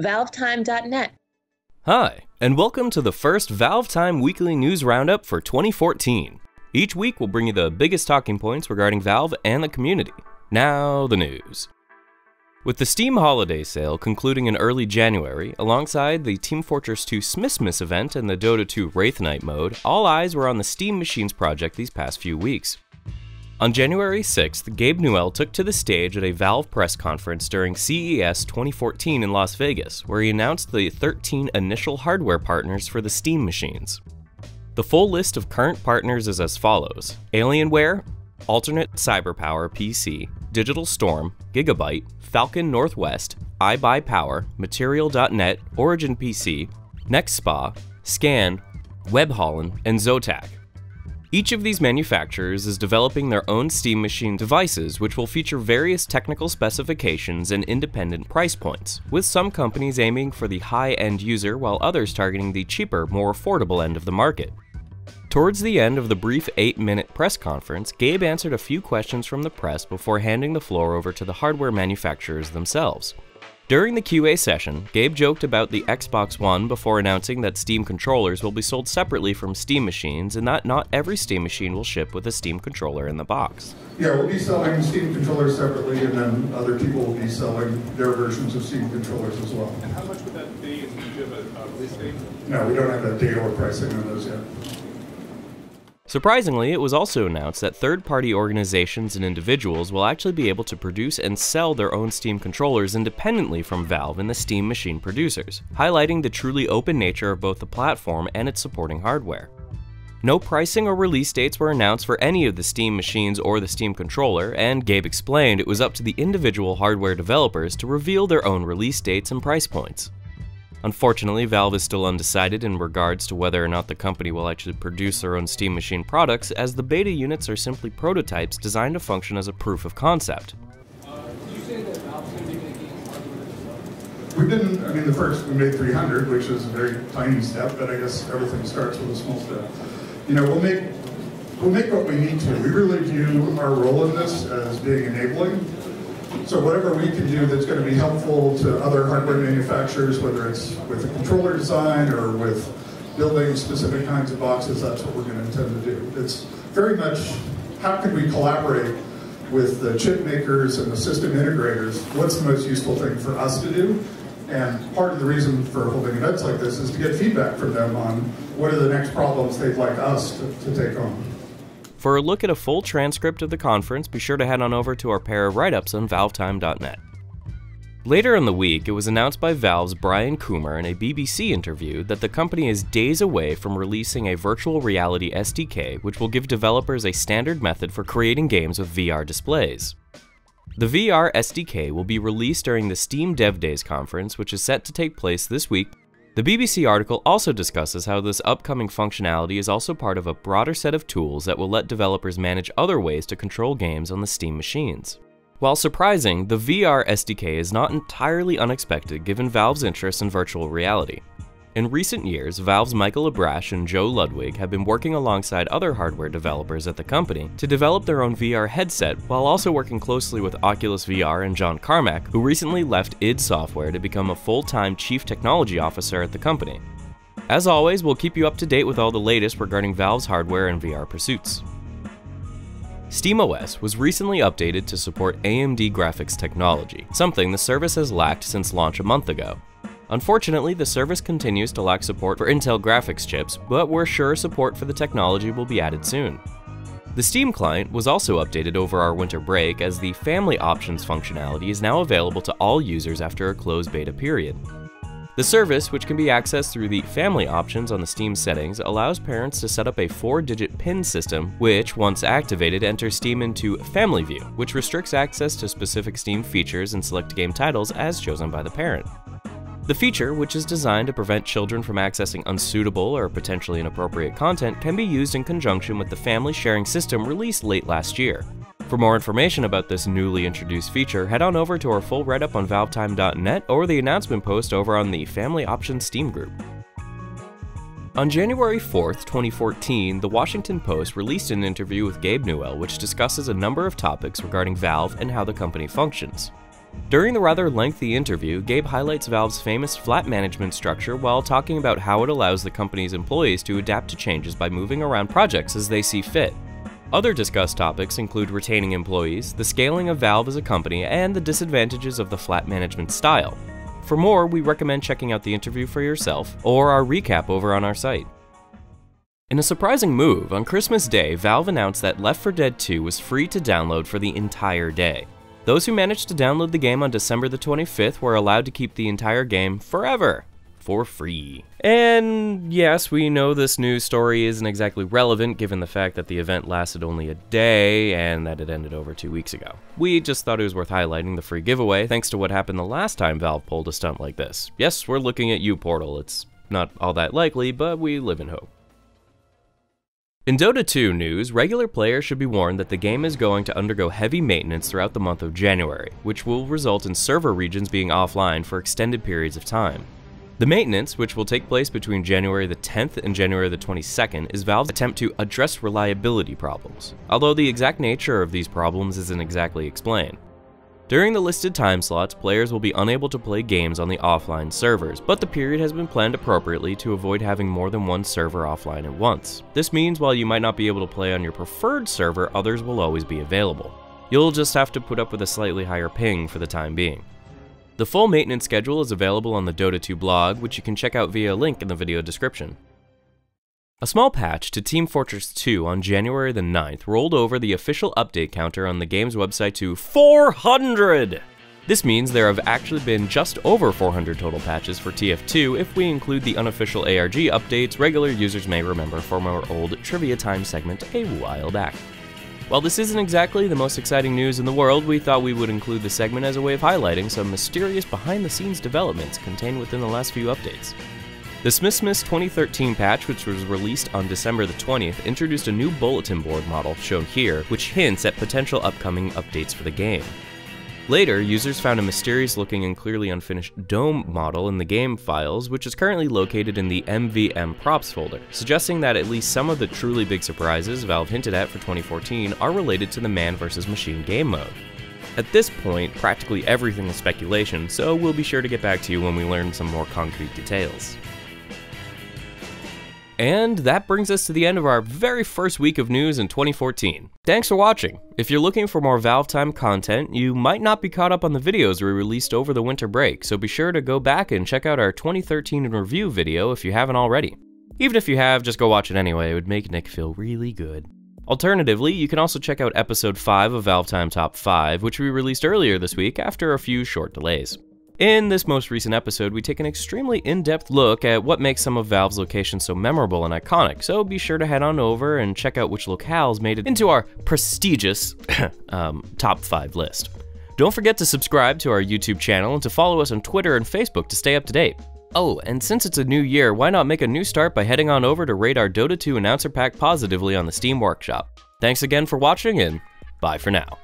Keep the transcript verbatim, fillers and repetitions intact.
Valve Time dot net. Hi, and welcome to the first Valve Time Weekly News Roundup for twenty fourteen. Each week we'll bring you the biggest talking points regarding Valve and the community. Now the news. With the Steam holiday sale concluding in early January, alongside the Team Fortress two Smithmas event and the Dota two Wraith Knight mode, all eyes were on the Steam Machines project these past few weeks. On January sixth, Gabe Newell took to the stage at a Valve press conference during C E S twenty fourteen in Las Vegas, where he announced the thirteen initial hardware partners for the Steam machines. The full list of current partners is as follows: Alienware, Alternate CyberPower P C, Digital Storm, Gigabyte, Falcon Northwest, iBuyPower, Material dot net, Origin P C, NextSpa, Scan, WebHolland, and Zotac. Each of these manufacturers is developing their own Steam Machine devices, which will feature various technical specifications and independent price points, with some companies aiming for the high-end user while others targeting the cheaper, more affordable end of the market. Towards the end of the brief eight minute press conference, Gabe answered a few questions from the press before handing the floor over to the hardware manufacturers themselves. During the Q A session, Gabe joked about the Xbox One before announcing that Steam controllers will be sold separately from Steam machines and that not every Steam machine will ship with a Steam controller in the box. Yeah, we'll be selling Steam controllers separately, and then other people will be selling their versions of Steam controllers as well. And how much would that be if you give a release date? No, we don't have that date or pricing on those yet. Surprisingly, it was also announced that third-party organizations and individuals will actually be able to produce and sell their own Steam controllers independently from Valve and the Steam machine producers, highlighting the truly open nature of both the platform and its supporting hardware. No pricing or release dates were announced for any of the Steam machines or the Steam controller, and Gabe explained it was up to the individual hardware developers to reveal their own release dates and price points. Unfortunately, Valve is still undecided in regards to whether or not the company will actually produce their own Steam Machine products, as the beta units are simply prototypes designed to function as a proof of concept. Uh, did you say that Valve's going to be making games? We didn't. I mean, the first we made three hundred, which is a very tiny step, but I guess everything starts with a small step. You know, we'll make we'll make what we need to. We really view our role in this as being enabling. So whatever we can do that's going to be helpful to other hardware manufacturers, whether it's with a controller design or with building specific kinds of boxes, that's what we're going to intend to do. It's very much how can we collaborate with the chip makers and the system integrators? What's the most useful thing for us to do? And part of the reason for holding events like this is to get feedback from them on what are the next problems they'd like us to, to take on. For a look at a full transcript of the conference, be sure to head on over to our pair of write-ups on Valve Time dot net. Later in the week, it was announced by Valve's Brian Coomer in a B B C interview that the company is days away from releasing a virtual reality S D K, which will give developers a standard method for creating games with V R displays. The V R S D K will be released during the Steam Dev Days conference, which is set to take place this week. The B B C article also discusses how this upcoming functionality is also part of a broader set of tools that will let developers manage other ways to control games on the Steam machines. While surprising, the V R S D K is not entirely unexpected given Valve's interest in virtual reality. In recent years, Valve's Michael Abrash and Joe Ludwig have been working alongside other hardware developers at the company to develop their own V R headset, while also working closely with Oculus V R and John Carmack, who recently left id Software to become a full-time chief technology officer at the company. As always, we'll keep you up to date with all the latest regarding Valve's hardware and V R pursuits. SteamOS was recently updated to support A M D graphics technology, something the service has lacked since launch a month ago. Unfortunately, the service continues to lack support for Intel graphics chips, but we're sure support for the technology will be added soon. The Steam client was also updated over our winter break, as the Family Options functionality is now available to all users after a closed beta period. The service, which can be accessed through the Family Options on the Steam settings, allows parents to set up a four digit PIN system, which, once activated, enters Steam into Family View, which restricts access to specific Steam features and select game titles as chosen by the parent. The feature, which is designed to prevent children from accessing unsuitable or potentially inappropriate content, can be used in conjunction with the family sharing system released late last year. For more information about this newly introduced feature, head on over to our full write-up on Valve Time dot net or the announcement post over on the Family Options Steam group. On January fourth, twenty fourteen, The Washington Post released an interview with Gabe Newell, which discusses a number of topics regarding Valve and how the company functions. During the rather lengthy interview, Gabe highlights Valve's famous flat management structure while talking about how it allows the company's employees to adapt to changes by moving around projects as they see fit. Other discussed topics include retaining employees, the scaling of Valve as a company, and the disadvantages of the flat management style. For more, we recommend checking out the interview for yourself, or our recap over on our site. In a surprising move, on Christmas Day, Valve announced that Left four Dead two was free to download for the entire day. Those who managed to download the game on December the twenty-fifth were allowed to keep the entire game forever, for free. And yes, we know this news story isn't exactly relevant given the fact that the event lasted only a day and that it ended over two weeks ago. We just thought it was worth highlighting the free giveaway thanks to what happened the last time Valve pulled a stunt like this. Yes, we're looking at you, Portal. It's not all that likely, but we live in hope. In Dota two news, regular players should be warned that the game is going to undergo heavy maintenance throughout the month of January, which will result in server regions being offline for extended periods of time. The maintenance, which will take place between January the tenth and January the twenty-second, is Valve's attempt to address reliability problems, although the exact nature of these problems isn't exactly explained. During the listed time slots, players will be unable to play games on the offline servers, but the period has been planned appropriately to avoid having more than one server offline at once. This means while you might not be able to play on your preferred server, others will always be available. You'll just have to put up with a slightly higher ping for the time being. The full maintenance schedule is available on the Dota two blog, which you can check out via a link in the video description. A small patch to Team Fortress two on January the ninth rolled over the official update counter on the game's website to four hundred! This means there have actually been just over four hundred total patches for T F two if we include the unofficial A R G updates regular users may remember from our old Trivia Time segment a while back. While this isn't exactly the most exciting news in the world, we thought we would include the segment as a way of highlighting some mysterious behind-the-scenes developments contained within the last few updates. The Smithsmith's twenty thirteen patch, which was released on December the twentieth, introduced a new bulletin board model, shown here, which hints at potential upcoming updates for the game. Later, users found a mysterious-looking and clearly unfinished dome model in the game files, which is currently located in the M V M props folder, suggesting that at least some of the truly big surprises Valve hinted at for twenty fourteen are related to the man versus machine game mode. At this point, practically everything is speculation, so we'll be sure to get back to you when we learn some more concrete details. And that brings us to the end of our very first week of news in twenty fourteen. Thanks for watching! If you're looking for more Valve Time content, you might not be caught up on the videos we released over the winter break, so be sure to go back and check out our twenty thirteen in review video if you haven't already. Even if you have, just go watch it anyway, it would make Nick feel really good. Alternatively, you can also check out episode five of Valve Time Top five, which we released earlier this week after a few short delays. In this most recent episode, we take an extremely in-depth look at what makes some of Valve's locations so memorable and iconic, so be sure to head on over and check out which locales made it into our prestigious um, top five list. Don't forget to subscribe to our YouTube channel and to follow us on Twitter and Facebook to stay up to date. Oh, and since it's a new year, why not make a new start by heading on over to rate our Dota two Announcer Pack positively on the Steam Workshop. Thanks again for watching, and bye for now.